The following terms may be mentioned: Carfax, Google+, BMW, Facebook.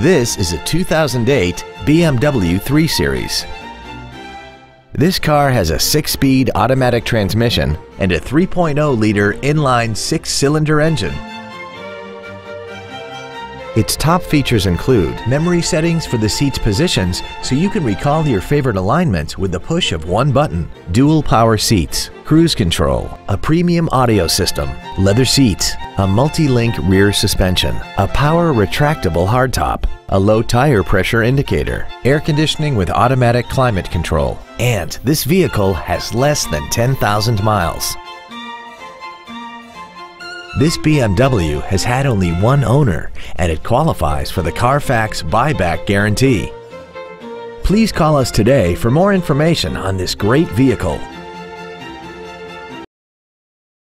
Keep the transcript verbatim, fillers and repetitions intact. This is a two thousand eight B M W three series. This car has a six-speed automatic transmission and a three point oh liter inline six-cylinder engine. Its top features include memory settings for the seat's positions so you can recall your favorite alignments with the push of one button, dual power seats, cruise control, a premium audio system, leather seats, a multi-link rear suspension, a power retractable hardtop, a low tire pressure indicator, air conditioning with automatic climate control, and this vehicle has less than ten thousand miles. This B M W has had only one owner and it qualifies for the Carfax buyback guarantee. Please call us today for more information on this great vehicle.